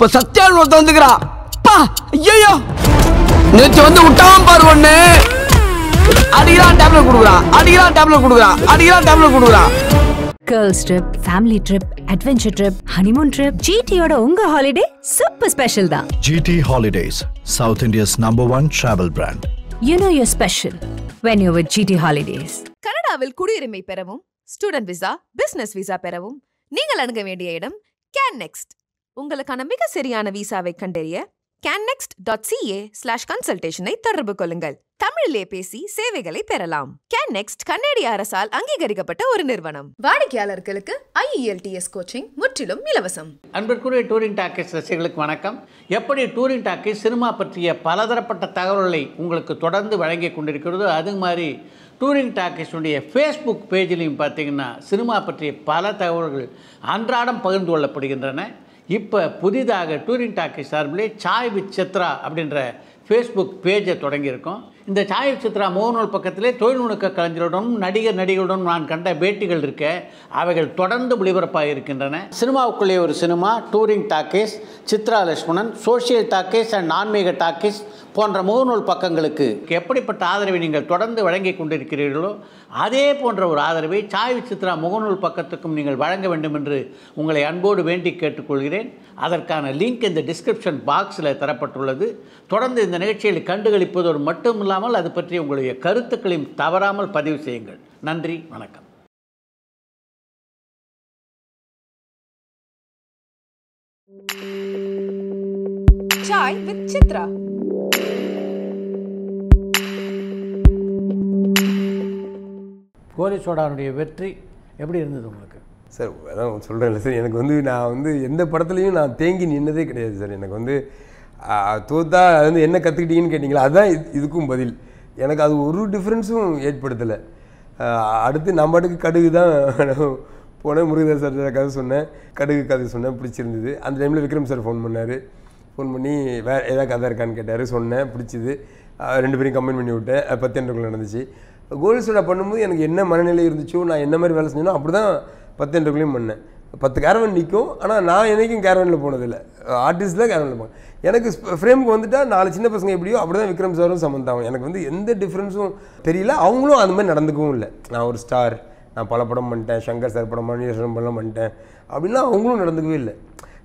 இப்ப சத்யான் ஒருத்த வந்துக்கிறான். ஐயோ நேற்று வந்து விட்டாம பாரு ஒண்ணு அடிக்கிறான் டேப்லெட் கொடுக்குறான் அடிக்கிறான் டேப்லெட் கொடுக்குறான் அடிக்கிறான் டேப்லெட் கொடுக்குறான். Girls trip, family trip, adventure trip, honeymoon trip, GT oda unga holiday super special da. GT Holidays, South India's #1 travel brand. You know you're special when you're with GT Holidays. Kannadavil kudiyirumai peravum, student visa, business visa peravum, neengal anuga vendiya idam Cannext. Ungalukana miga seriyana visa vai kanderiya cannext.ca/consultation ஐ தொடர்பு கொள்ளுங்கள். தமிழிலே பேசி சேவைகளை பெறலாம். Cannext கன்னடிய அரசால் அங்கீகரிக்கப்பட்ட ஒரு நிறுவனம். வாடிக்கையாளர்களுக்கு IELTS கோச்சிங் முற்றிலும் இலவசம். அன்பிற்குரிய டூரிங் டாக்கீஸ் ரசிகர்களுக்கு வணக்கம். எப்படி டூரிங் டாக்கீஸ் சினிமா பற்றிய பலதரப்பட்ட தகவல்களை உங்களுக்கு தொடர்ந்து வழங்கி கொண்டிருக்கிறதோ அது மாதிரி டூரிங் டாக்கீஸுடைய ஃபேஸ்புக் பேஜிலையும் பார்த்தீங்கன்னா சினிமா பற்றிய பல தகவல்கள் அன்றாடம் பகிர்ந்து கொள்ளப்படுகின்றன. இப்போ புதிதாக டூரிங் டாக்கீஸ் சார்பிலே சாய் வித் சித்ரா அப்படின்ற ஃபேஸ்புக் பேஜை தொடங்கியிருக்கோம். இந்த சாய் வித் சித்ரா முகநூல் பக்கத்திலே தொழில்நுட்ப கலைஞருடனும் நடிகருடனும் நான் கண்ட பேட்டிகள் இருக்க அவைகள் தொடர்ந்து ஒளிபரப்பாக இருக்கின்றன. சினிமாவுக்குள்ளே ஒரு cinema, touring talkies, Chitra Lakshmanan, social talkies and ஆன்மீக டாக்கீஸ் போன்ற முகநூல் பக்கங்களுக்கு எப்படிப்பட்ட ஆதரவை நீங்கள் தொடர்ந்து வழங்கி கொண்டிருக்கிறீர்களோ அதே போன்ற ஒரு ஆதரவை சாய் வித் சித்ரா முகநூல் பக்கத்துக்கும் நீங்கள் வழங்க வேண்டும் என்று உங்களை அன்போடு வேண்டி கேட்டுக்கொள்கிறேன். அதற்கான லிங்க் இந்த டிஸ்கிரிப்ஷன் பாக்ஸில் தரப்பட்டுள்ளது. தொடர்ந்து இந்த நிகழ்ச்சியில் கண்டுகளிப்பதோடு மட்டும் இல்லாமல் அது பற்றி உங்களுடைய கருத்துக்களையும் தவறாமல் பதிவு செய்யுங்கள். நன்றி, வணக்கம். சாய் வித் சித்ரா. கோலி சோடானுடைய வெற்றி எப்படி இருந்தது உங்களுக்கு சார்? அதான் சொல்கிறேன் சார், எனக்கு வந்து நான் வந்து எந்த படத்துலையும் நான் தேங்கி நின்றதே கிடையாது சார். எனக்கு வந்து தோத்தா அது வந்து என்ன கற்றுக்கிட்டீங்கன்னு கேட்டிங்களா, அதுதான் இதுக்கும் பதில். எனக்கு அது ஒரு டிஃப்ரென்ஸும் ஏற்படுத்தலை. அடுத்து நம்ம அடுக்கு கடுகு தான் போனேன், முருகதாஸ் சார் கதை சொன்னேன், கடுகு கதை சொன்னேன், பிடிச்சிருந்தது. அந்த டைமில் விக்ரம் சார் ஃபோன் பண்ணார், ஃபோன் பண்ணி வேறு ஏதாவது கதை இருக்கான்னு கேட்டார், சொன்னேன், பிடிச்சிது. ரெண்டு பேரும் கம்பைன் பண்ணி விட்டேன். 10 ஆண்டுக்குள்ளே நடந்துச்சு. கோலி சோடா பண்ணும்போது எனக்கு என்ன மனநிலை இருந்துச்சோ, நான் என்ன மாதிரி வேலை செஞ்சேனோ அப்படி தான் 10 ஆண்டுக்குள்ளேயும் பண்ணேன். 10 கேரவன் நிற்கும், ஆனால் நான் என்றைக்கும் கேரவனில் போனதில்லை, ஆர்டிஸ்டில் கேரவனில் போனேன். எனக்கு ஃப்ரேமுக்கு வந்துட்டால் 4 சின்ன பசங்க எப்படியோ அப்படி தான் விக்ரம் சாரும் சமந்தாகும். எனக்கு வந்து எந்த டிஃப்ரென்ஸும் தெரியல, அவங்களும் அந்த மாதிரி நடந்துக்கவும் இல்லை. நான் ஒரு ஸ்டார், நான் பல படம் பண்ணிட்டேன், சங்கர் சார் படம் மணியேஸ்வரம் படம் பண்ணிட்டேன் அப்படின்னா அவங்களும் நடந்துக்கவே இல்லை.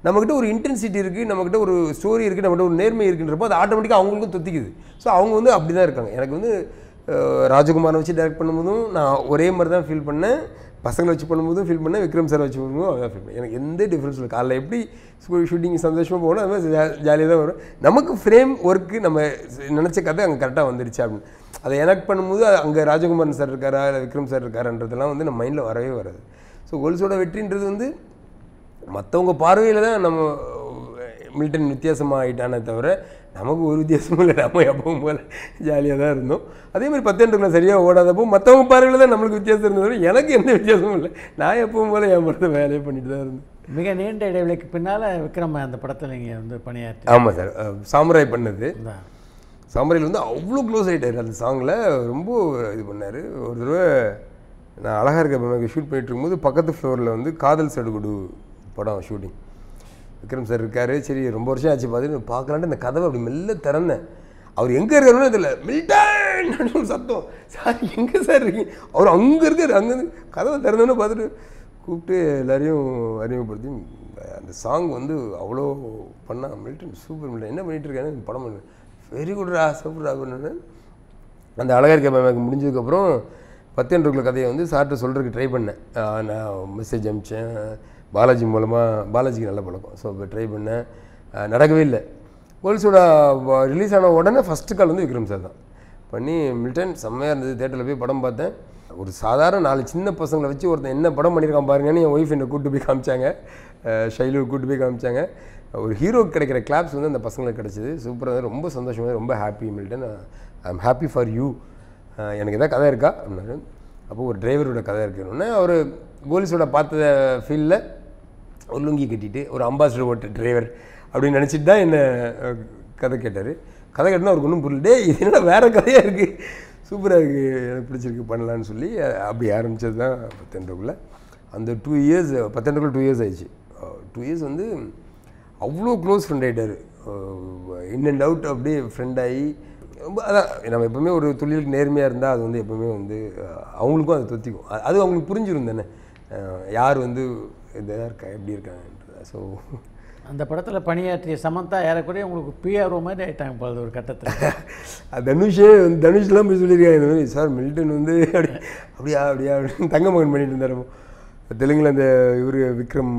நம்மக்கிட்ட ஒரு இன்டென்சிட்டி இருக்குது, நம்மக்கிட்ட ஒரு ஸ்டோரி இருக்குது, நம்மகிட்ட ஒரு நேர்மை இருக்குன்றப்போ அது ஆட்டோமேட்டிக்காக அவங்களுக்கும் தொத்திக்குது. ஸோ அவங்க வந்து அப்படி தான் இருக்காங்க. எனக்கு வந்து ராஜகுமாரனை வச்சு டைரக்ட் பண்ணும்போதும் நான் ஒரே மாதிரி தான் ஃபீல் பண்ணேன், பசங்களை வச்சு பண்ணும்போதும் ஃபீல் பண்ணேன், விக்ரம் சார் வச்சு பண்ணும்போதும் அதான் ஃபீல் பண்ணேன். எனக்கு எந்த டிஃப்ரென்ஸ் இல்லை. காலையில் எப்படி ஷூட்டிங் சந்தோஷமாக போகணும், அது மாதிரி ஜாலியாக தான் வரும். நமக்கு ஃப்ரேம் ஒர்க்கு நம்ம நினச்ச கதை அங்கே கரெக்டாக வந்துருச்சு அப்படின்னு அதை எனக்ட் பண்ணும்போது அங்கே ராஜகுமாரன் சார் இருக்காரா இல்லை விக்ரம் சார் இருக்காருன்றதெல்லாம் வந்து நம்ம மைண்டில் வரவே வராது. ஸோ கோல்ஸோட வெற்றின்றது வந்து மற்றவங்க பார்வையில் தான் நம்ம மில்டன் வித்தியாசமாக ஆகிட்டானே தவிர நமக்கு ஒரு வித்தியாசமும் இல்லை. நம்ம எப்பவும் போல் ஜாலியாக தான் இருந்தோம். அதேமாதிரி 10 ஆண்டுக்குள்ளே சரியாக ஓடாதப்போ மற்றவங்க பார்வையில் தான் நம்மளுக்கு வித்தியாசம் இருந்தது, எனக்கு எந்த வித்தியாசமும் இல்லை. நான் எப்பவும் போல் என் படத்தை வேலையை பண்ணிட்டு தான் இருந்தேன். மிக நீண்ட இடைவெளிக்கு பின்னால் விக்ரம் அந்த படத்தில் நீங்கள் வந்து பணியாற்றி. ஆமாம் சார், சாம்ராய் பண்ணது. சாம்ராயில் வந்து அவ்வளோ க்ளோஸ் ஆகிட்டார், அந்த சாங்கில் ரொம்ப இது பண்ணார். ஒரு தடவை நான் அழகாக இருக்க ஷூட் பண்ணிகிட்டு இருக்கும்போது பக்கத்து ஃப்ளோரில் வந்து காதல் சடுகுடு படம் ஷூட்டிங், விக்ரம் சார் இருக்கார். சரி ரொம்ப வருஷம் ஆச்சு பார்த்துட்டு பார்க்கலான்ட்டு அந்த கதவை அப்படி மெல்ல திறந்தேன். அவர் எங்கே இருக்காருன்னா இதில் மில்டன் சத்தம், சார் எங்கே சார் இருக்கீங்க? அவர் அங்கே இருக்கார், அங்கேருந்து கதவை திறந்தோன்னு பார்த்துட்டு கூப்பிட்டு எல்லோரையும் அறிமுகப்படுத்தி அந்த சாங் வந்து அவ்வளோ பண்ணால் மில்டன் சூப்பர் மில்டன் என்ன பண்ணிகிட்டு இருக்காருன்னு படம் பண்ணேன். வெரி குட்ரா சூப்பர் ஆகுன்னு அந்த அழகாக இருக்க மேம் முடிஞ்சதுக்கப்புறம் 10 ஆண்டுக்குள்ள கதையை வந்து சார்கிட்ட சொல்கிறதுக்கு ட்ரை பண்ணேன். நான் மெசேஜ் அனுப்பிச்சேன், பாலாஜி மூலமாக, பாலாஜிக்கு நல்ல பழக்கம். ஸோ இப்போ ட்ரை பண்ணேன், நடக்கவே இல்லை. கோல்ஸோட ரிலீஸ் ஆன உடனே ஃபஸ்ட்டு கால் வந்து விக்ரம் சார் தான் பண்ணி மில்டன் செம்மையாக இருந்தது. தேட்டரில் போய் படம் பார்த்தேன். ஒரு சாதாரண 4 சின்ன பசங்களை வச்சு ஒருத்தன் என்ன படம் பண்ணியிருக்கான் பாருங்கன்னு என் ஒய்ஃப் என்னை கூப்பிட்டு போய் காமிச்சாங்க, ஷைலு கூப்பிட்டு போய் காமிச்சாங்க. ஒரு ஹீரோக்கு கிடைக்கிற கிளாப்ஸ் வந்து அந்த பசங்களுக்கு கிடச்சிது. சூப்பராக தான், ரொம்ப சந்தோஷமாக, ரொம்ப happy Milton, I am happy for you. எனக்கு எதாவது கதை இருக்கா அப்படின்னாரு. அப்போது ஒரு டிரைவரோட கதை இருக்கணுன்னே அவர் கோலிஸோட பார்த்த ஃபீல்டில் ஒரு லுங்கி கட்டிட்டு ஒரு அம்பாசிடர் ஓட்ட டிரைவர் அப்படின்னு நினச்சிட்டு தான் என்னை கதை கேட்டார். கதை கேட்டால் அவருக்கு ஒன்றும் புரியலே, இது என்னடா வேறு கதையாக இருக்குது, சூப்பராக இருக்குது, எனக்கு பிடிச்சிருக்கு பண்ணலான்னு சொல்லி அப்படி ஆரம்பித்தது தான் 10 ஆண்டுக்குள்ளே. அந்த 2 இயர்ஸ் 10 ஆண்டுக்குள்ளே 2 இயர்ஸ் ஆயிடுச்சு. 2 இயர்ஸ் வந்து அவ்வளோ க்ளோஸ் ஃப்ரெண்ட் ஆகிட்டார். இன் அண்ட் அவுட் அப்படியே ஃப்ரெண்ட் ஆகி ரொம்ப அதான் நம்ம எப்போவுமே ஒரு தொழிலுக்கு நேர்மையாக இருந்தால் அது வந்து எப்போவுமே வந்து அவங்களுக்கும் அது தொத்திக்கும். அது அவங்களுக்கு புரிஞ்சிடும் தானே யார் வந்து இதாக இருக்கா எப்படி இருக்காங்கன்றதா. ஸோ அந்த படத்தில் பணியாற்றிய சமந்தா ஏறக்குறைய உங்களுக்கு பிஆர்ஓ மாதிரி ஆகிட்டாங்க போது ஒரு கட்டத்தில். தனுஷே வந்து தனுஷ்லாம் போய் சொல்லியிருக்காங்க இந்த மாதிரி சார் மில்டன் வந்து அப்படி அப்படியா அப்படியா அப்படின்னு தங்க மகன் பண்ணிட்டு இருந்தாரோ தெலுங்கில் அந்த இவர் விக்ரம்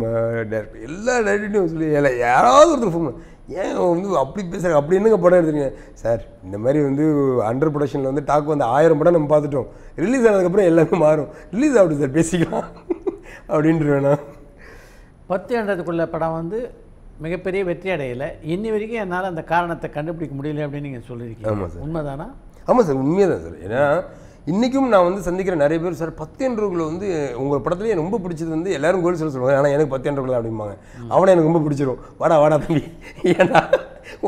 டேரக்டர் எல்லா டேரக்டர்ட்டையும் சொல்லி யாராவது ஒருத்தர் ஃபோன் ஏன் வந்து அப்படி பேசுகிறாங்க அப்படி என்னங்க படம் எடுத்துருங்க சார் இந்த மாதிரி வந்து அண்டர் ப்ரொடக்ஷனில் வந்து டாக் வந்து 1000 படம் நம்ம பார்த்துட்டோம் ரிலீஸ் ஆனதுக்கப்புறம் எல்லாமே மாறும் ரிலீஸ் ஆகிட்டு சார் பேசிக்கலாம் அப்படின்ட்டு வேணாம். 10 ஆண்டுக்குள்ள படம் வந்து மிகப்பெரிய வெற்றி அடையலை இன்னி வரைக்கும் என்னால் அந்த காரணத்தை கண்டுபிடிக்க முடியல அப்படின்னு நீங்கள் சொல்லியிருக்கீங்க. ஆமாம் சார் உண்மைதானா? ஆமாம் சார் உண்மையாக தான் சார். ஏன்னா இன்றைக்கும் நான் வந்து சந்திக்கிற நிறைய பேர் சார் 10 ஆண்டுக்குள்ள வந்து உங்கள் படத்துலேயே ரொம்ப பிடிச்சது வந்து எல்லோரும் கோல் சொல்ல சொல்லுவாங்க ஆனால் எனக்கு 10 ஆண்டுக்குள்ள அப்படிம்பாங்க அவனை எனக்கு ரொம்ப பிடிச்சிடும் வாடா வாடா தம்பி ஏன்னா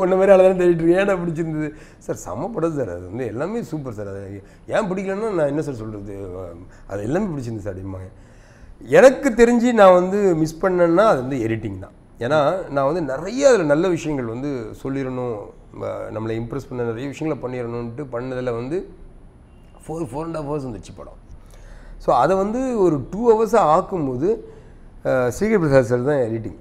ஒன்றை மாதிரி அழகான தேடிட்டு ஏன்னா பிடிச்சிருந்தது சார் செம்ம படம் சார் அது வந்து எல்லாமே சூப்பர் சார் அது ஏன் பிடிக்கலன்னா நான் என்ன சார் சொல்கிறது அது எல்லாமே பிடிச்சிருந்து சார் அப்படிம்பாங்க. எனக்கு தெரிஞ்சு நான் வந்து மிஸ் பண்ணேன்னா அது வந்து எடிட்டிங் தான். ஏன்னா நான் வந்து நிறைய அதில் நல்ல விஷயங்கள் வந்து சொல்லிடணும் நம்மளை இம்ப்ரெஸ் பண்ண நிறைய விஷயங்களை பண்ணிடணுன்ட்டு பண்ணதில் வந்து 4.5 hours வந்துச்சு படம். ஸோ அதை வந்து ஒரு 2 hours ஆக்கும்போது ஸ்ரீகர் பிரசாத் சார் தான் எடிட்டிங்.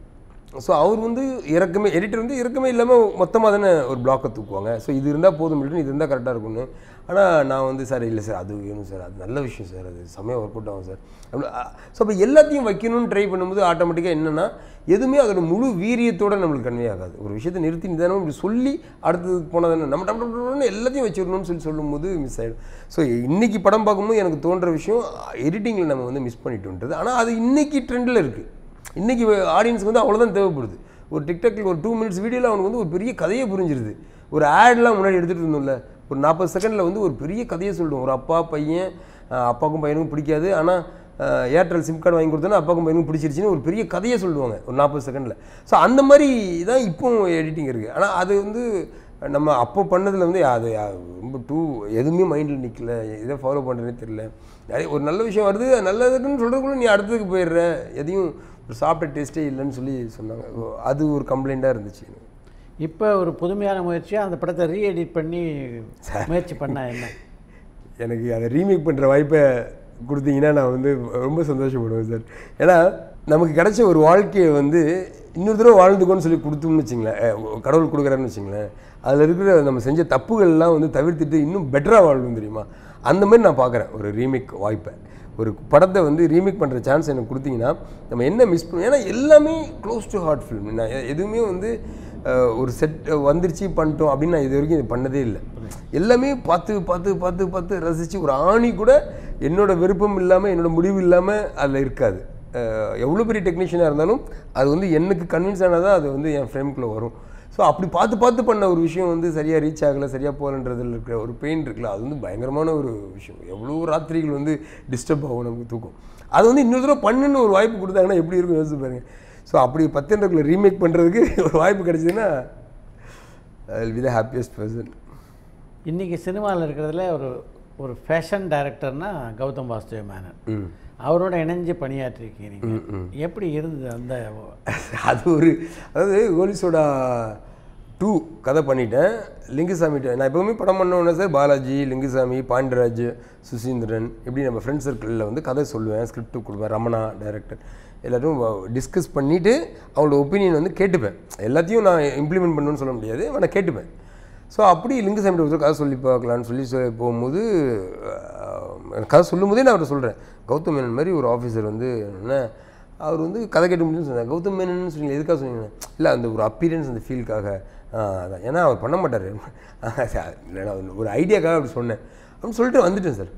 ஸோ அவர் வந்து இறக்கமே எடிட்டர் வந்து இறக்கமே இல்லாமல் மொத்தமாக தானே ஒரு பிளாக்கை தூக்குவாங்க. ஸோ இது இருந்தால் போதும் இல்லைன்னு இது இருந்தால் கரெக்டாக இருக்கும்னு. ஆனால் நான் வந்து சார் இல்லை சார் அது வேணும் சார் அது நல்ல விஷயம் சார் அது செம்மையாக ஒர்க் அவுட் ஆகும் சார் அப்படி. ஸோ அப்போ எல்லாத்தையும் வைக்கணும்னு ட்ரை பண்ணும்போது ஆட்டோமேட்டிக்காக என்னென்னா எதுவுமே அதோட முழு வீரியத்தோடு நம்மளுக்கு கன்வே ஆகாது. ஒரு விஷயத்தை நிறுத்தி நிதானம் இப்படி சொல்லி அடுத்ததுக்கு போனதானே நம்ம டம்னு எல்லாத்தையும் வச்சுக்கணும்னு சொல்லும்போது மிஸ் ஆகிடும். ஸோ இன்றைக்கி படம் பார்க்கும்போது எனக்கு தோன்ற விஷயம் எடிட்டிங்கில் நம்ம வந்து மிஸ் பண்ணிட்டோன்றது. ஆனால் அது இன்றைக்கி ட்ரெண்டில் இருக்குது. இன்றைக்கி ஆடியன்ஸுக்கு வந்து அவ்வளோதான் தேவைப்படுது. ஒரு டிக்டாக்கில் ஒரு 2 minutes வீடியோவில் அவனுக்கு வந்து ஒரு பெரிய கதையை புரிஞ்சிருது. ஒரு ஆட்லாம் முன்னாடி எடுத்துகிட்டு இருந்தோம்ல ஒரு 40 seconds வந்து ஒரு பெரிய கதையை சொல்லிடும். ஒரு அப்பா பையன் அப்பாவுக்கும் பையனுக்கும் பிடிக்காது ஆனால் ஏர்டெல் சிம் கார்டு வாங்கி கொடுத்தோன்னா அப்பாவுக்கும் பையனுக்கும் பிடிச்சிருச்சுன்னு ஒரு பெரிய கதையை சொல்லுவாங்க ஒரு 40 seconds. ஸோ அந்த மாதிரி தான் இப்போவும் எடிட்டிங் இருக்குது. ஆனால் அது வந்து நம்ம அப்போ பண்ணதில் வந்து அது ரொம்ப டூ எதுவுமே மைண்டில் நிற்கல இதை ஃபாலோ பண்ணுறதே தெரில. நிறைய ஒரு நல்ல விஷயம் வருது நல்லதுன்னு சொல்கிறதுக்குள்ள நீ அடுத்ததுக்கு போயிடுற எதையும் ஒரு சாப்பிட்ட டேஸ்ட்டே இல்லைன்னு சொல்லி சொன்னாங்க. அது ஒரு கம்ப்ளைண்ட்டாக இருந்துச்சு. இப்போ ஒரு புதுமையான முயற்சியாக அந்த படத்தை ரீஎடிட் பண்ணி முயற்சி பண்ணால் என்ன எனக்கு அதை ரீமேக் பண்ணுற வாய்ப்பை கொடுத்தீங்கன்னா நான் வந்து ரொம்ப சந்தோஷப்படுவேன் சார். ஏன்னா நமக்கு கிடைச்ச ஒரு வாழ்க்கையை வந்து இன்னொரு தடவை வாழ்ந்துக்கோன்னு சொல்லி கொடுத்தோம்னு வச்சிங்களேன் கடவுள் கொடுக்குறான்னு வச்சிங்களேன் அதில் இருக்கிற நம்ம செஞ்ச தப்புகள்லாம் வந்து தவிர்த்துட்டு இன்னும் பெட்டராக வாழணும் தெரியுமா. அந்த மாதிரி நான் பார்க்குறேன் ஒரு ரீமேக் வாய்ப்பை ஒரு படத்தை வந்து ரீமேக் பண்ணுற சான்ஸ் எனக்கு கொடுத்தீங்கன்னா நம்ம என்ன மிஸ் பண்ண ஏன்னா எல்லாமே க்ளோஸ் டு ஹார்ட் ஃபிலிம். நான் எதுவுமே வந்து ஒரு செட் வந்துருச்சு பண்ணிட்டோம் அப்படின்னு நான் இது வரைக்கும் இது பண்ணதே இல்லை. எல்லாமே பார்த்து பார்த்து பார்த்து பார்த்து ரசித்து ஒரு ஆணி கூட என்னோடய விருப்பம் இல்லாமல் என்னோடய முடிவு இல்லாமல் அதில் இருக்காது. எவ்வளோ பெரிய டெக்னீஷியனாக இருந்தாலும் அது வந்து எனக்கு கன்வின்ஸ் ஆனதான் அது வந்து என் ஃப்ரேம்குள்ளே வரும். ஸோ அப்படி பார்த்து பார்த்து பண்ண ஒரு விஷயம் வந்து சரியாக ரீச் ஆகலை சரியாக போகலன்றதில் இருக்கிற ஒரு பெயின் இருக்குல்ல அது வந்து பயங்கரமான ஒரு விஷயம். எவ்வளோ ராத்திரிகள் வந்து டிஸ்டர்ப் ஆகும் நமக்கு தூக்கம். அது வந்து இன்னொரு தடவை பண்ணுன்னு ஒரு வாய்ப்பு கொடுத்தாங்கன்னா எப்படி இருக்கும் யோசிச்சு பாருங்கள். ஸோ அப்படி 10 ஆண்டுக்குள்ள ரீமேக் பண்ணுறதுக்கு ஒரு வாய்ப்பு கிடச்சிதுன்னா I will be the happiest person. இன்றைக்கி சினிமாவில் இருக்கிறதுல ஒரு ஒரு ஃபேஷன் டைரக்டர்னா கௌதம் வாசுதேவ மேனன் அவரோட இணைஞ்சு பணியாற்றிருக்கீங்க எப்படி இருந்தது அந்த அது ஒரு அதாவது கோலிசோடா 2 கதை பண்ணிட்டேன் லிங்குசாமிகிட்ட. நான் எப்போவுமே படம் பண்ணோன்னா சார் பாலாஜி லிங்குசாமி பாண்டியராஜ் சுசீந்திரன் இப்படி நம்ம ஃப்ரெண்ட் சர்க்கிளில் வந்து கதை சொல்லுவேன் ஸ்கிரிப்ட் கொடுப்பேன் ரமணா டைரக்டர் எல்லாரும் டிஸ்கஸ் பண்ணிவிட்டு அவங்களோட ஒப்பீனியன் வந்து கேட்டுப்பேன். எல்லாத்தையும் நான் இம்ப்ளிமெண்ட் பண்ணணும்னு சொல்ல முடியாது ஆனால் கேட்டுப்பேன். ஸோ அப்படி லிங்குசாமிகிட்ட ஒருத்தர் கதை சொல்லி பார்க்கலான்னு சொல்லி போகும்போது கதை சொல்லும் போதே நான் அவரை சொல்கிறேன் கௌதம் மேனன் மாதிரி ஒரு ஆஃபீஸர் வந்து என்னென்னா அவர் வந்து கதை கேட்டு முடியும்னு சொன்னாங்க. கௌதம் மேனன்னு சொன்னீங்க எதுக்காக சொன்னீங்கன்னா இல்லை அந்த ஒரு அப்பீரியன்ஸ் அந்த ஃபீல்டுக்காக அதான் ஏன்னா அவர் பண்ண மாட்டார் ஒரு ஐடியாக்காக அப்படி சொன்னேன் அப்படின்னு சொல்லிட்டு வந்துட்டேன் சார்.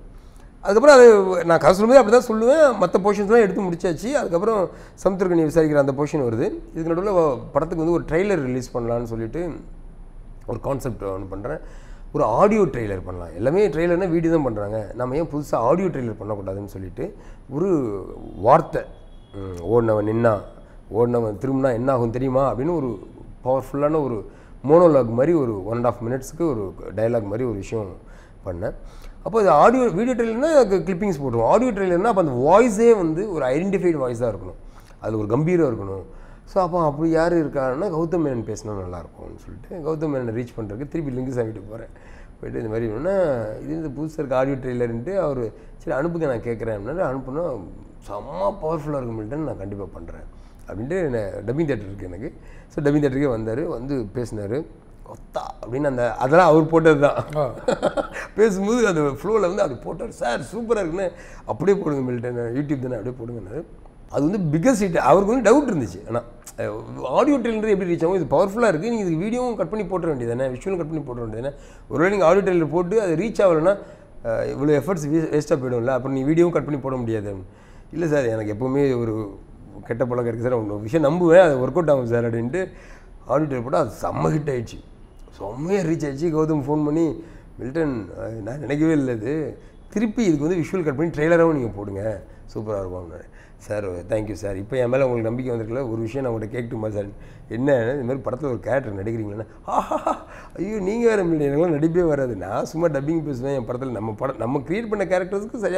அதுக்கப்புறம் அது நான் கதை சொல்லும்போது அப்படி தான் சொல்லுவேன். மற்ற போர்ஷன்ஸ்லாம் எடுத்து முடிச்சாச்சு. அதுக்கப்புறம் சமுத்திரக்கனி விசாரிக்கிற அந்த போர்ஷன் வருது. இதுக்கு நடுவில் படத்துக்கு வந்து ஒரு ட்ரெய்லர் ரிலீஸ் பண்ணலான்னு சொல்லிட்டு ஒரு கான்செப்ட் ஒன்று பண்ணுறேன் ஒரு ஆடியோ ட்ரெய்லர் பண்ணலாம். எல்லாமே ட்ரெய்லர்னால் வீடியோ தான் பண்ணுறாங்க நம்ம ஏன் புதுசாக ஆடியோ ட்ரெய்லர் பண்ணக்கூடாதுன்னு சொல்லிட்டு ஒரு வார்த்தை ஓடினவன் நின்னா ஓடினவன் திரும்பினா என்ன ஆகும் தெரியுமா அப்படின்னு ஒரு பவர்ஃபுல்லான ஒரு மோனோலாக் மாதிரி ஒரு 1.5 minutes ஒரு டைலாக் மாதிரி ஒரு விஷயம் பண்ணேன். அப்போ அது ஆடியோ வீடியோ ட்ரெய்லர்னால் அதுக்கு கிளிப்பிங்ஸ் போட்டுருவோம். ஆடியோ ட்ரெய்லர்னால் அப்போ அந்த வாய்ஸே வந்து ஒரு ஐடென்டிஃபைடு வாய்ஸாக இருக்கணும் அது ஒரு கம்பீரம் இருக்கணும். So, if you are here, Gautam Menon is going to reach three buildings. I a cardio trailer. I am going to go to the dubbing theater. That's the biggest hit. I was doubt in the audio trailer. It's powerful. You can cut video and visual. Audio trailer report, reach out. Efforts waste up. Video cut video. Sir, thank you, sir. Now, I am going to give you a cake to my son. I am going to give you a cake to my son. If you have any questions, you can see the first day,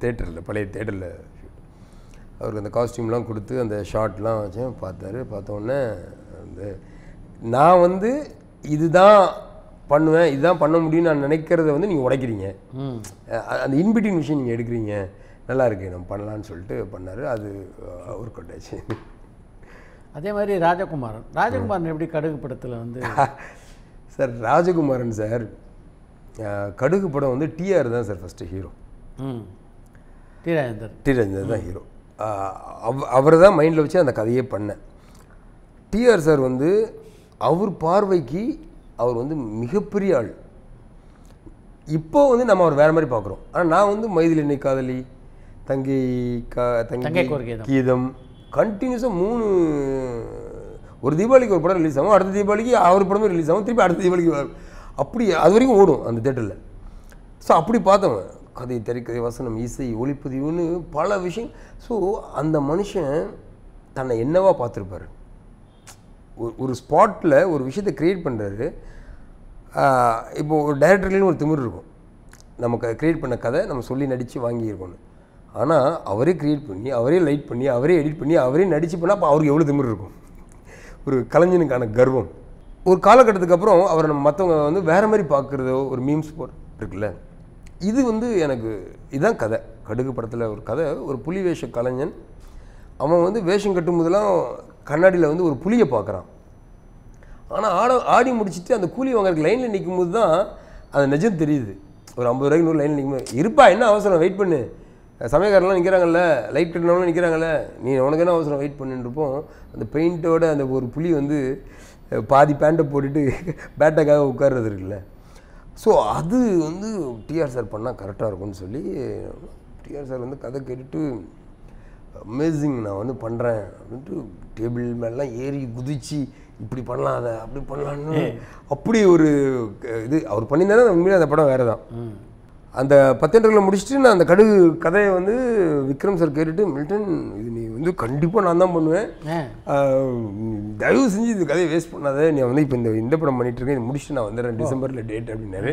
theater. The costume and the shot. I was like, அதே மாதிரி ராஜகுமாரன் எப்படி கடுகு படத்துல வந்து sir ராஜகுமாரன் sir கடுகு படம் வந்து TR தான் sir first hero T Rajendar தான் ஹீரோ அவர்தான் மைண்ட்ல வச்சு அந்த கதையை பண்ண டிஆர் சார் வந்து அவர் பார்வைக்கு அவர் வந்து மிகப்பெரிய ஆள் இப்போ வந்து நம்ம அவர் வேற மாதிரி பார்க்கறோம் ஆனா நான் வந்து மைதிலினை காதலி தங்கை கீதம் Continuous moon. One Diwali or release. Another Diwali our product release. Another Diwali. Apni theatre. So apni paatham. Khadi tarikari vasanam isai olipudiyun pala wishing. So andha manushan thana ennava paathirupar. Oru spot la oru vishayatha create pandraru. Ipo director la oru thimur irukum. Namakku create panna kadai nam solli nadichu vaangi irukom. Ana, அவரே create பண்ணி அவரே light பண்ணி அவரே edit பண்ணி அவரே நடிச்சி பண்ணா அப்ப அவருக்கு எவ்வளவு திமிரு இருக்கும் ஒரு கலைஞனுக்கான கர்வம் ஒரு கால கட்டத்துக்கு அப்புறம் அவரை நம்ம மத்தவங்க வந்து வேற மாதிரி பாக்குறது ஒரு மீம்ஸ் போர் இருக்குல இது வந்து எனக்கு இதான் கதை கடுகு படத்துல ஒரு கதை ஒரு புலி வேஷ கலைஞன் அவன் வந்து வேஷம் கட்டும்போதெல்லாம் கண்ணாடியில வந்து ஒரு புலியை பார்க்கறான் ஆனா ஆடி முடிச்சிட்டு அந்த கூலி வாங்குற லைன்ல நிக்கும்போது தான் அது நிஜம் தெரியுது ஒரு 50 ரூபாய்க்கு 100 லைன்ல நிக்கும்போது இருப்பா என்ன அவசரம் வெயிட் பண்ணு சமயக்காரலாம் நிக்கறாங்கல லைட் கட்டனவங்க நிக்கறாங்கல நீ உனக்கு என்ன அவசரம் வெயிட் பண்ணிட்டுறோம் அந்த பெயிண்டோட அந்த ஒரு புலி வந்து பாதி பேண்ட போட்டுட்டு பேட்டக்காக உட்கார்றது இருக்குல சோ அது வந்து டிஆர் சார் பண்ணா கரெக்ட்டா இருக்கும்னு சொல்லி டிஆர் சார் வந்து கதை கேட்டிட்டு அமேசிங் நான் வந்து பண்றேன் அப்படிட்டு டேபிள் மேல ஏறி குதிச்சி இப்படி பண்ணலாம் அத அப்படி பண்ணலாம்னு அப்படி ஒரு இது அவர் பண்ணினானே உண்மையிலே அந்த படம் வேறதான் அந்த 10 நிமிஷத்துல முடிச்சிட்டு நான் அந்த கடுகு கதையை வந்து விக்ரம் சார் கேட்டிட்டு மில்டன் இது நீ வந்து கண்டிப்பா நான் தான் பண்ணுவேன் தயவு செஞ்சு இந்த கதையை வேஸ்ட் பண்ணாத நீ வந்து இப்ப இந்த படம் பண்ணிட்டு இருக்கேன் இது முடிச்சிட்டு நான் வந்தறேன் டிசம்பர்ல டேட் அப்படினாரு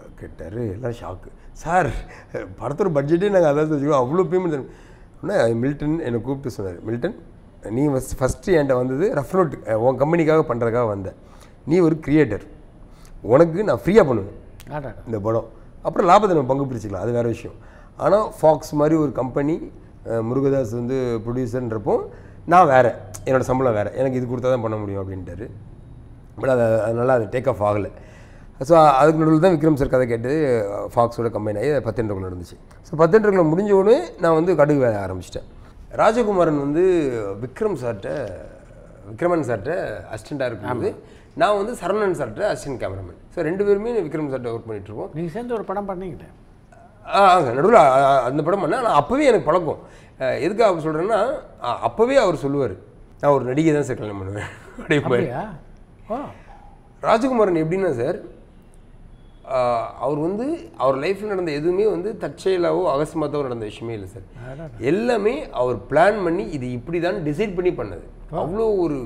கேட்டாரு எல்லாம் ஷாக் சார் படத்தோட பட்ஜெட்டே நாங்க அதான் சொல்லுவோம் அவ்ளோ பேமெண்ட் அண்ணா மில்டன் என்ன கூப்பிட்டு சொன்னாரு மில்டன் நீ ஃபர்ஸ்ட் என்கிட்ட வந்தது ரஃப் நோட் உன் கம்பெனிக்காக பண்றதுக்காக வந்த நீ ஒரு கிரியேட்டர் உனக்கு நான் ஃப்ரீயா பண்ணுவேன் இந்த படம் அப்புறம் லாபத்தை நம்ம பங்கு பிரிச்சுக்கலாம் அது வேற விஷயம் ஆனா ஃபாக்ஸ் மாதிரி ஒரு கம்பெனி முருகதாஸ் வந்து ப்ரொடியூசர்ன்றப்போ நான் வேற என்னோட சம்பளம் வேற எனக்கு இது கொடுத்தா தான் பண்ண முடியும் அப்படிண்டாரு. அதனால அது டேக் ஆஃப் ஆகல. So that's why Vikram sir got Fox combined with 10 rupees. So 10 rupees முடிஞ்ச நான் வந்து கடுகு வேலை ஆரம்பிச்சிட்டேன். ராஜகுமாரன் வந்து விக்ரமன் சார்ட்ட அசிஸ்டண்டா இருக்கும்போது நான் வந்து சரவணன் சார்ட்ட அசிஸ்டன்ட் கேமராமேன். சோ ரெண்டு பேருமே விக்ரம் சார்ட்ட வர்க் பண்ணிட்டு இருக்கோம். நீங்க சேர்ந்து ஒரு படம் பண்ணீங்க. நடுவுல அந்த படம் பண்ணா நான் அப்பவே எனக்கு பழக்கம். எதுக்கு அப்படி சொல்றேன்னா அப்பவே அவர் சொல்லுவாரு நான் ஒரு நடிகை தான் சார் கல்யாணம் பண்ணுவேன் அப்படியே. ராஜகுமாரன் எப்படின்னா சார் அவர் வந்து அவர் லைஃப்ல நடந்த எதுவுமே வந்து தற்செயலாவோ அகஸ்மாத்தாவோ நடந்த விஷயமே இல்லை சார். எல்லாமே அவர் பிளான் பண்ணி இது இப்படி தான் டிசைட் பண்ணி பண்ணது. அவ்வளோ ஒரு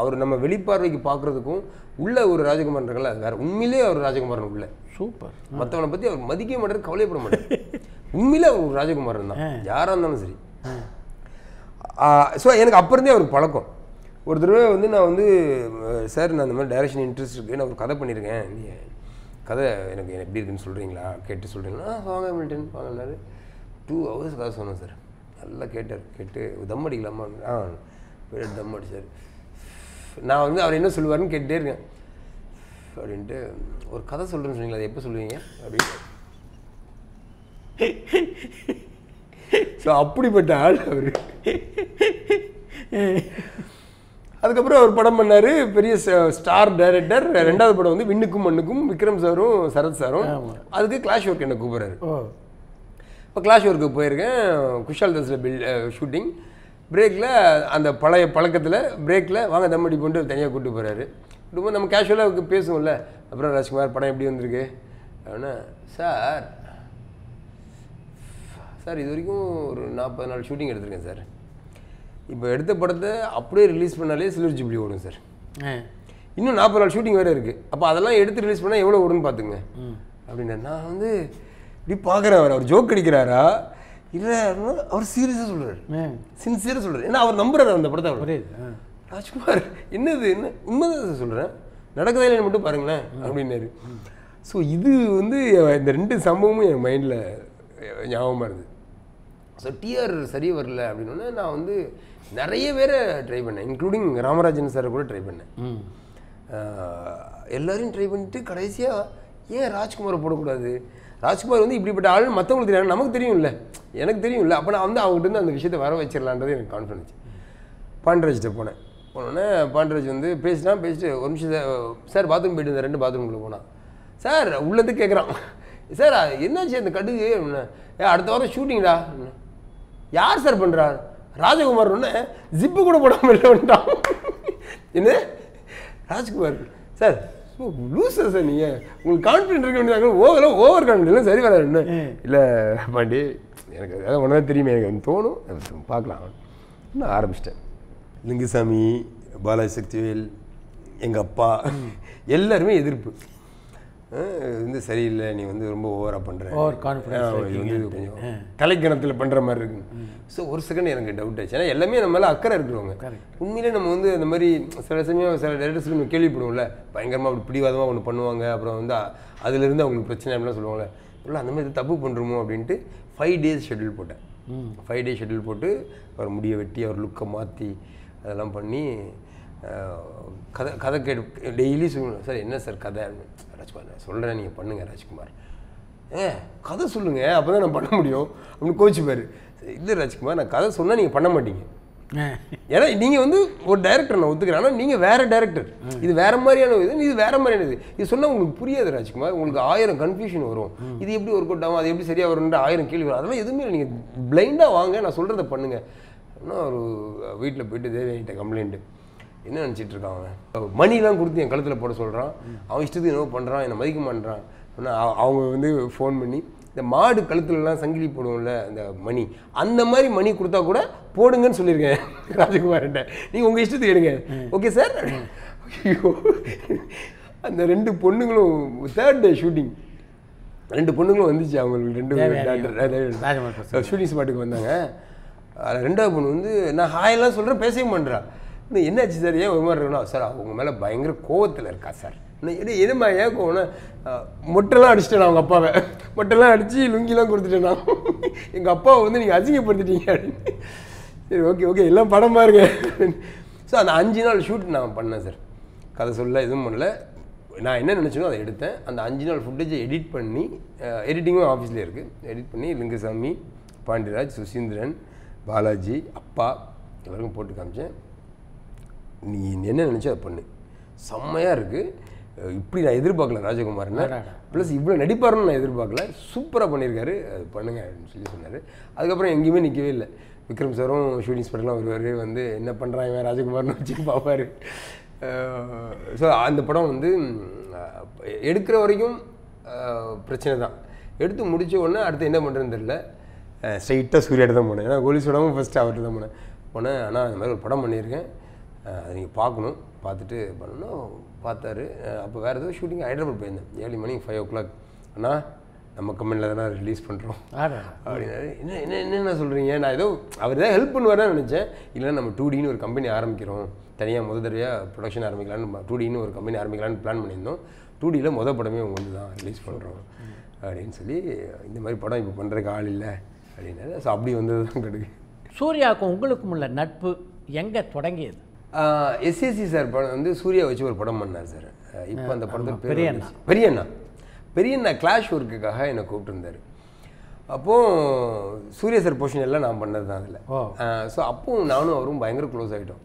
அவர் நம்ம வெளிப்பார்வைக்கு பார்க்குறதுக்கும் உள்ள ஒரு ராஜகுமாரன் இருக்கல வேற உண்மையிலே அவர் ராஜகுமாரன் உள்ள சூப்பர். மற்றவனை பற்றி அவர் மதிக்க மாட்டார் கவலைப்பட மாட்டார். உண்மையிலே அவர் ஒரு ராஜகுமாரன் தான் யாராக இருந்தாலும் சரி. ஸோ எனக்கு அப்போ இருந்தே அவருக்கு பழக்கம். ஒரு தடவை வந்து நான் வந்து சார் நான் இந்த மாதிரி டைரக்ஷன் இன்ட்ரெஸ்ட் இருக்கு நான் ஒரு கதை பண்ணியிருக்கேன் கதை எனக்கு எப்படி இருக்குன்னு சொல்கிறீங்களா கேட்டு சொல்கிறீங்களா வாங்க மில்டன் வாங்கினாரு 2 hours கதை சொன்னேன் சார். நல்லா கேட்டார் கேட்டு தம் அடிக்கலாமா தம் அடிச்சார். நான் வந்து அவர் என்ன சொல்லுவார்னு கேட்டுட்டே இருக்கேன் அப்படின்ட்டு ஒரு கதை சொல்கிறேன்னு சொன்னீங்களா அது எப்போ சொல்லுவீங்க அப்படின்னு. ஸோ அப்படிப்பட்ட ஆள் அவர். அதுக்கப்புறம் அவர் படம் பண்ணார் பெரிய ஸ்டார் டைரக்டர். ரெண்டாவது படம் வந்து விண்ணுக்கும் மண்ணுக்கும் விக்ரம் சாரும் சரத் சாரும். அதுக்கு கிளாஷ் ஒர்க் என்ன கூப்பிட்றாரு. இப்போ கிளாஷ் ஒர்க்கு போயிருக்கேன் குஷால் தாஸில் ஷூட்டிங் பிரேக்கில் அந்த பழைய பழக்கத்தில் பிரேக்கில் வாங்க தம்மடி போட்டு தனியாக கூப்பிட்டு போகிறாரு. ரொம்ப நம்ம கேஷுவலாக பேசுவோம்ல. அப்புறம் ராஜ்குமார் படம் எப்படி வந்திருக்கு அப்படின்னா சார் சார் இது வரைக்கும் ஒரு 40 நாள் ஷூட்டிங் எடுத்திருக்கேன் சார். இப்போ எடுத்த படத்தை அப்படியே ரிலீஸ் பண்ணாலே சில்வர் ஜூப்ளி ஓடும் சார். இன்னும் 40 நாள் ஷூட்டிங் வேறு இருக்குது. அப்போ அதெல்லாம் எடுத்து ரிலீஸ் பண்ணால் எவ்வளோ ஓடுன்னு பார்த்துங்க அப்படின்னா நான் வந்து இப்படி பார்க்குறேன் அவர் அவர் ஜோக் அடிக்கிறாரா இல்லை அவர் சீரியஸாக சொல்கிறார் சின்சியராக சொல்கிறார். ஏன்னா அவர் நம்புறாரு அந்த படத்தை. அவர் ராஜ்குமார் என்னது என்ன உண்மைதான் சொல்கிறேன் நடக்குதா இல்லைன்னு மட்டும் பாருங்களேன் அப்படின்னாரு. ஸோ இது வந்து இந்த ரெண்டு சம்பவமும் என் மைண்டில் ஞாபகமாக இருந்தது. ஸோ டிஆர் சரி வரல அப்படின்னோடனே நான் வந்து நிறைய பேரை ட்ரை பண்ணேன் இன்க்ளூடிங் ராமராஜன் சாரை கூட ட்ரை பண்ணேன். எல்லோரையும் ட்ரை பண்ணிவிட்டு கடைசியாக ஏன் ராஜ்குமாரை போடக்கூடாது ராஜ்குமார் வந்து இப்படிப்பட்ட ஆள் மற்றவங்களுக்கு தெரியாது நமக்கு தெரியும் இல்லை எனக்கு தெரியும் இல்லை. அப்போ நான் வந்து அவங்ககிட்ட அந்த விஷயத்தை வர வச்சிடலான்றது எனக்கு கான்ஃபிடன்ஸ். பாண்டராஜ்கிட்ட போனேன். போனோடனே பாண்டராஜ் வந்து பேசிட்டு ஒரு நிமிஷம் சார் பாத்ரூம் போய்ட்டு இருந்தேன் 2 பாத்ரூம்குள்ளே போனான் சார் உள்ளது கேட்குறான் சார் என்னாச்சு அந்த கடுகு அப்படின்னா அடுத்த வாரம் ஷூட்டிங்டா யார் சார் பண்ணுறா ராஜகுமார் ஒன்று ஜிப்பு கூட போடாமல் இல்லைன்ட்டான். என்ன ராஜ்குமார் சார் லூஸா சார் நீங்கள் உங்களுக்கு கான்ஃபிடென்ட் இருக்க வேண்டியதாக ஓவர் கான்ஃபிடென்ட் இல்லை சரி வராது என்ன இல்லை பாண்டி எனக்கு அதாவது ஒன்றா தெரியுமே எனக்கு தோணும் பார்க்கலாம் நான் ஆரம்பிச்சிட்டேன். லிங்குசாமி பாலாஜி சக்திவேல் எங்கள் அப்பா எல்லாருமே எதிர்ப்பு வந்து சரியில்லை நீ வந்து ரொம்ப ஓவராக பண்ணுறேன் கொஞ்சம் கலைக்கணத்தில் பண்ணுற மாதிரி இருக்குன்னு. ஸோ ஒரு செகண்ட் எனக்கு டவுட் ஆச்சு. ஏன்னா எல்லாமே நம்ம மேலே அக்கறை இருக்கிறவங்க உண்மையிலே நம்ம வந்து அந்த மாதிரி சில சமயம் சில டேரக்டர்ஸ்க்கு நம்ம கேள்விப்படுவோம்ல பயங்கரமாக அப்படி பிடிவாதமாக ஒன்று பண்ணுவாங்க அப்புறம் வந்து அதுலேருந்து அவங்களுக்கு பிரச்சனை அப்படிலாம் சொல்லுவாங்கள்ல இல்லை அந்த மாதிரி தப்பு பண்ணுறோமோ அப்படின்ட்டு 5 days ஷெட்யூல் போட்டேன். 5 days ஷெட்யூல் போட்டு அவர் முடியை வெட்டி அவர் லுக்கை மாற்றி அதெல்லாம் பண்ணி கதை கேட்டு டெய்லி சொல்லுங்கள் சார் என்ன சார் கதை ராஜ்குமார் நான் சொல்கிறேன் நீங்கள் பண்ணுங்கள் ராஜ்குமார் கதை சொல்லுங்கள் அப்போ தான் நான் பண்ண முடியும் அப்படின்னு கோச்சுப்பார். இல்லை ராஜ்குமார் நான் கதை சொன்னால் நீங்கள் பண்ண மாட்டீங்க ஏன்னா நீங்கள் வந்து ஒரு டைரக்டர் நான் ஒத்துக்கிறேன் ஆனால் நீங்கள் வேறு டைரக்டர் இது வேறு மாதிரியான இது இது வேறு மாதிரியான இது இது சொன்னால் உங்களுக்கு புரியாது ராஜ்குமார் உங்களுக்கு 1000 கன்ஃபியூஷன் வரும் இது எப்படி ஒர்க் அவுட் ஆகும் அது எப்படி சரியாக வரும்ன்ற 1000 கேள்வி வரும் அதெல்லாம் எதுவுமே இல்லை நீங்கள் பிளைண்டாக வாங்க நான் சொல்கிறத பண்ணுங்கள் இன்னும் ஒரு வீட்டில் போயிட்டு தேவையிட்ட கம்ப்ளைண்ட்டு என்ன நினச்சிட்டு இருக்காங்க மணிலாம் கொடுத்து என் கழுத்தில் போட சொல்கிறான் அவன் இஷ்டத்துக்கு என்னவோ பண்ணுறான் என்னை மதிக்க பண்ணுறான் அப்படின்னா அவங்க வந்து ஃபோன் பண்ணி இந்த மாடு கழுத்துலலாம் சங்கிலி போடுவோம்ல இந்த மணி அந்த மாதிரி மணி கொடுத்தா கூட போடுங்கன்னு சொல்லியிருக்கேன் ராஜகுமார்கிட்ட நீங்கள் உங்கள் இஷ்டத்துக்கு எடுங்க ஓகே சார். ஐயோ அந்த 2 பொண்ணுங்களும் 3rd day ஷூட்டிங் 2 பொண்ணுங்களும் வந்துச்சு அவங்களுக்கு 2 ஷூட்டிங் ஸ்பாட்டுக்கு வந்தாங்க. 2வது பொண்ணு வந்து நான் ஹாயெல்லாம் சொல்கிறேன் பேசவே பண்ணுறான் இன்னும் என்னாச்சு சார் ஏன் ஒரு மாதிரி இருக்குன்னா சார் அவங்க மேலே பயங்கர கோவத்தில் இருக்கா சார் இன்னும் எதுமா ஏன் கோவம்னா மொட்டெல்லாம் அடிச்சிட்டேன் அவங்க அப்பாவை மொட்டெல்லாம் அடித்து லுங்கிலாம் கொடுத்துட்டேன் நான் எங்கள் அப்பாவை வந்து நீங்கள் அசிங்கப்படுத்திட்டீங்க அப்படின்னு சரி ஓகே ஓகே எல்லாம் படமாக இருக்கு. ஸோ அந்த 5 நாள் ஷூட் நான் பண்ணேன் சார் கதை சொல்ல எதுவும் பண்ணல நான் என்ன நினைச்சனோ அதை எடுத்தேன் அந்த 5 நாள் ஃபுட்டேஜ் எடிட் பண்ணி எடிட்டிங்கும் ஆபீஸ்ல இருக்கு எடிட் பண்ணி லிங்கசாமி பாண்டிராஜ் சுசீந்திரன் பாலாஜி அப்பா எல்லாரும் போட்டு காமிச்சேன் நீ என்ன நினைச்ச அத பண்ணு செம்மையா இருக்கு இப்படி நான் எதிர்பார்க்கல ராஜகுமாரன் ப்ளஸ் இவ்ளோ நடிப்பாருன்னு நான் எதிர்பார்க்கல சூப்பரா பண்ணிருக்காரு பண்ணுங்க அப்படி சொல்லி சொன்னாரு அதுக்கு அப்புறம் எங்கயுமே நிக்கவே இல்ல விக்ரம் சாரும் ஷூட்டிங் ஸ்பாட்லாம் வருவாரு வந்து என்ன பண்றாங்க ராஜகுமாரன் வந்து பாப்பாரு So, அந்த படம் வந்து எடுக்குற வரைக்கும் பிரச்சனை தான் எடுத்து முடிச்ச உடனே அடுத்து என்ன பண்றேன்னு தெரியல ஸ்ட்ரைட்டா சூர்யாட்ட தான் போனேன். நான் கோலி சொல்லாம ஃபர்ஸ்ட் அவர்ட்ட தான் போனேன். போனேன் انا இந்த மாதிரி ஒரு படம் பண்ணியிருக்கேன். அதை நீங்க பார்க்கணும். பார்த்துட்டு பண்ணனும். பார்த்தாரு. அப்ப வேற ஏதோ ஷூட்டிங் ஹைதராபாத் போயிருந்தேன். Early morning 5 o'clock. அண்ணா நம்ம கமெண்ட்ல தான் ரிலீஸ் பண்றோம். அப்படினாரு. என்ன என்ன நான் சொல்றீங்க? நான் ஏதோ அவர் தான் ஹெல்ப் பண்ணுவாரா நினைச்சேன். இல்ல நம்ம 2D ன்னு ஒரு கம்பெனி ஆரம்பிக்கிறோம். தனியா முதல் தடவையா ப்ரொடக்ஷன் ஆரம்பிக்கலாம்னு 2D ன்னு ஒரு கம்பெனி ஆரம்பிக்கலாம்னு பிளான் பண்ணியிருந்தோம். 2D ல முதல் படமே உங்களுக்கு தான் ரிலீஸ் பண்றோம். அப்படினு சொல்லி இந்த மாதிரி படம் இப்ப பண்றதுக்கு ஆள் இல்ல. அப்படினாரு. சோ அப்படி வந்ததுதான் கடுகு. சூர்யாக்கும் உங்களுக்கும் உள்ள நட்பு எங்க தொடங்கியது? எஸ்எஸ்சி சார் படம் வந்து சூர்யா வச்சு ஒரு படம் பண்ணார் சார். இப்போ அந்த படத்துக்கு பேர் பெரியண்ணா கிளாஷ் ஒர்க்குக்காக என்ன கூப்பிட்டிருந்தார். அப்போ சூர்யா சார் போஷன் எல்லாம் நான் பண்ணது தான் அதில். ஸோ அப்போ நானும் அவரும் பயங்கர க்ளோஸ் ஆகிட்டோம்.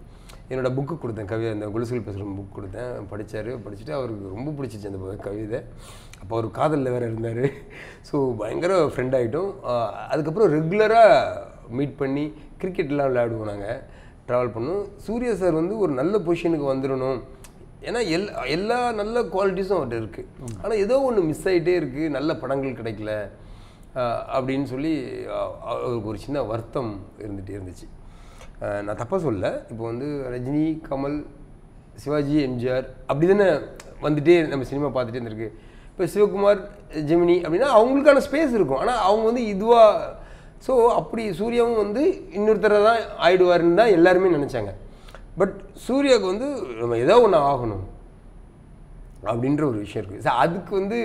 என்னோட புக்கு கொடுத்தேன் கவிதை அந்த குலுசுகள் பேசுகிற புக் கொடுத்தேன் படித்தார் படிச்சுட்டு அவருக்கு ரொம்ப பிடிச்சிச்சு அந்த கவிதை அப்போ அவர் காதலில் வேறு இருந்தார் ஸோ பயங்கர ஃப்ரெண்ட் ஆகிட்டோம் அதுக்கப்புறம் ரெகுலராக மீட் பண்ணி கிரிக்கெட்லாம் விளையாடுவோம் நாங்கள் ட்ராவல் பண்ணோம் சூர்யா சார் வந்து ஒரு நல்ல பொசிஷனுக்கு வந்துடணும் ஏன்னா எல்லா நல்ல குவாலிட்டிஸும் அவர்கிட்ட இருக்குது ஆனால் ஏதோ ஒன்று மிஸ் ஆகிட்டே இருக்குது நல்ல படங்கள் கிடைக்கல அப்படின்னு சொல்லி அவருக்கு ஒரு சின்ன வருத்தம் இருந்துகிட்டே இருந்துச்சு நான் தப்பாக சொல்ல இப்போ வந்து ரஜினி கமல் சிவாஜி எம்ஜிஆர் அப்படி தானே வந்துட்டே நம்ம சினிமா பார்த்துட்டே இருந்திருக்கு இப்போ சிவகுமார் ஜெமினி அப்படின்னா அவங்களுக்கான ஸ்பேஸ் இருக்கும் ஆனால் அவங்க வந்து இதுவாக ஸோ அப்படி சூர்யாவும் வந்து இன்னொருத்தர தான் ஆயிடுவாருன்னு தான் எல்லாருமே நினச்சாங்க பட் சூர்யாவுக்கு வந்து நம்ம ஏதோ ஒன்று ஆகணும் அப்படின்ற ஒரு விஷயம் இருக்குது சார் அதுக்கு வந்து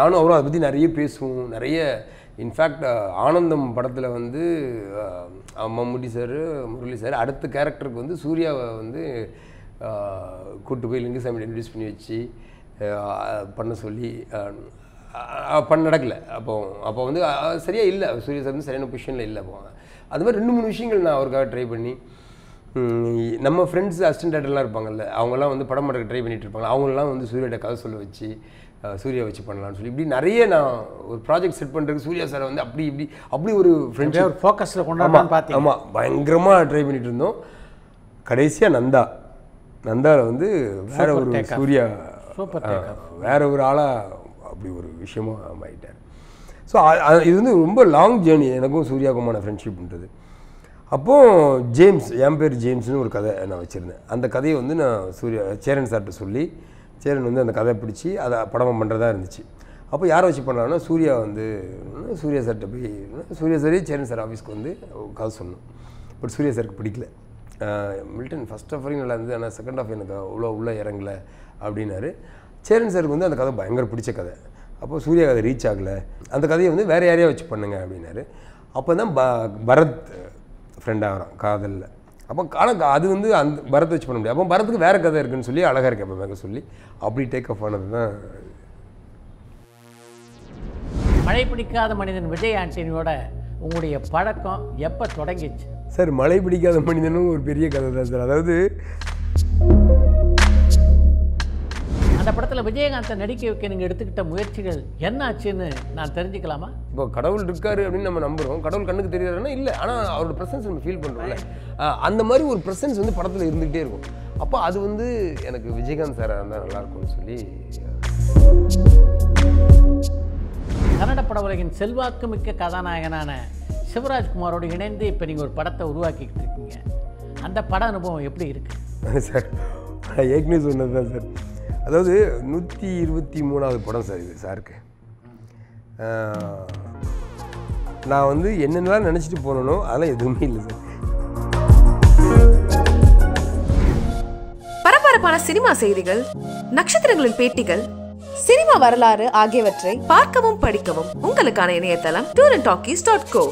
நானும் அவரும் அதை பற்றி நிறைய பேசுவோம் நிறைய இன்ஃபேக்ட் ஆனந்தம் படத்தில் வந்து அம்மாமுடி சார் முரளி சார் அடுத்த கேரக்டருக்கு வந்து சூர்யாவை வந்து கூட்டு போய் லிங்கசாமியை இன்ட்ரடியூஸ் பண்ணி வச்சு பண்ண சொல்லி பண்ண நடக்கலை அப்போ வந்து சரியாக இல்லை சூர்யா சார் வந்து சரியான பொசிஷனில் இல்லை போவாங்க அது மாதிரி 2-3 விஷயங்கள் நான் அவருக்காக ட்ரை பண்ணி நம்ம ஃப்ரெண்ட்ஸ் அசிஸ்டன்ட் டேரக்டர்லாம் இருப்பாங்கல்ல அவங்களாம் வந்து படம் படத்துக்கு ட்ரை பண்ணிகிட்டு இருப்பாங்க அவங்களாம் வந்து சூர்யாட்ட கதை சொல்ல வச்சு சூர்யா வச்சு பண்ணலாம்னு சொல்லி இப்படி நிறைய நான் ஒரு ப்ராஜெக்ட் செட் பண்ணுறதுக்கு சூர்யா சார் வந்து அப்படி ஒரு ஃப்ரெண்ட்ஸாக ஒரு ஃபோக்கஸில் கொண்டாடலாம்னு பார்த்தேன் ஆமாம் பயங்கரமாக ட்ரை பண்ணிகிட்டு இருந்தோம் கடைசியாக நந்தாவில் வந்து வேற ஒரு சூர்யா வேற ஒரு ஆளாக அப்படி ஒரு விஷயமும் ஆயிட்டார் ஸோ இது வந்து ரொம்ப லாங் ஜேர்னி எனக்கும் சூர்யாவுக்குமான ஃப்ரெண்ட்ஷிப்ன்றது அப்போது ஜேம்ஸ் என் பேர் ஜேம்ஸ்னு ஒரு கதை நான் வச்சுருந்தேன் அந்த கதையை வந்து நான் சேரன் சார்கிட்ட சொல்லி சேரன் வந்து அந்த கதையை பிடிச்சி அதை படமாக பண்ணுறதா இருந்துச்சு அப்போ யாரை வச்சு பண்ணலாம்னா சூர்யா வந்து சூர்யா சார்கிட்ட போய் சூர்யா சாரே சேரன் சார் ஆஃபீஸ்க்கு வந்து கதை சொன்னோம் பட் சூர்யா சாருக்கு பிடிக்கல மில்டன் ஃபர்ஸ்ட் ஆஃப் வரைக்கும் நல்லா இருந்தது ஆனால் செகண்ட் ஆஃப் எனக்கு அவ்வளோ உள்ளே இறங்கலை அப்படின்னாரு சேரன் சாருக்கு வந்து அந்த கதை பயங்கர பிடிச்ச கதை அப்போது சூர்யா கதை ரீச் ஆகலை அந்த கதையை வந்து வேறு யாரையா வச்சு பண்ணுங்க அப்படின்னாரு அப்போ தான் பரத் ஃப்ரெண்டாக வரான் காதலில் அப்போ ஆனால் அது வந்து அந்த பரத்தை வச்சு பண்ண முடியாது அப்போ பரத்துக்கு வேறு கதை இருக்குன்னு சொல்லி அழகாக இருக்கு அப்போ மேலே சொல்லி அப்படி டேக் ஆஃப் ஆனது தான் மழை பிடிக்காத மனிதன் விஜய் ஆண்டனியோட உங்களுடைய பழக்கம் எப்போ தொடங்கிச்சு சார் மழை பிடிக்காத மனிதனும் ஒரு பெரிய கதை தான் சார் அதாவது அந்த படத்தில் விஜயகாந்தை நடிக்க வைக்க நீங்கள் எடுத்துக்கிட்ட முயற்சிகள் என்ன ஆச்சுன்னு நான் தெரிஞ்சுக்கலாமா இப்போ கடவுள் இருக்காரு அப்படின்னு நம்ம நம்புகிறோம் கடவுள் கண்ணுக்கு தெரியாதுன்னா இல்லை ஆனால் அவரோட ப்ரெசன்ஸ் நம்ம ஃபீல் பண்ணுறோம்ல அந்த மாதிரி ஒரு ப்ரெசன்ஸ் வந்து படத்தில் இருந்துகிட்டே இருக்கும் அப்போ அது வந்து எனக்கு விஜயகாந்த் சாராக இருந்தால் நல்லாயிருக்கும்னு சொல்லி கன்னட பட உலகின் செல்வாக்கு மிக்க கதாநாயகனான சிவராஜ்குமாரோடு இணைந்து இப்போ நீங்கள் ஒரு படத்தை உருவாக்கிக்கிட்டு இருக்கீங்க அந்த பட அனுபவம் எப்படி இருக்குது சார் நான் ஏற்கனவே சொன்னது தான் சார் அதாவது 123rd படம் சார் இது சாருக்கு நான் வந்து என்னென்னலாம் நினச்சிட்டு போனோம் அதெல்லாம் எதுவுமே இல்லை சார் பரபரப்பான சினிமா செய்திகள் நட்சத்திரங்களின் பேட்டிகள் சினிமா வரலாறு ஆகியவற்றை பார்க்கவும் படிக்கவும் உங்களுக்கான இணையதளம் touringtalkies.co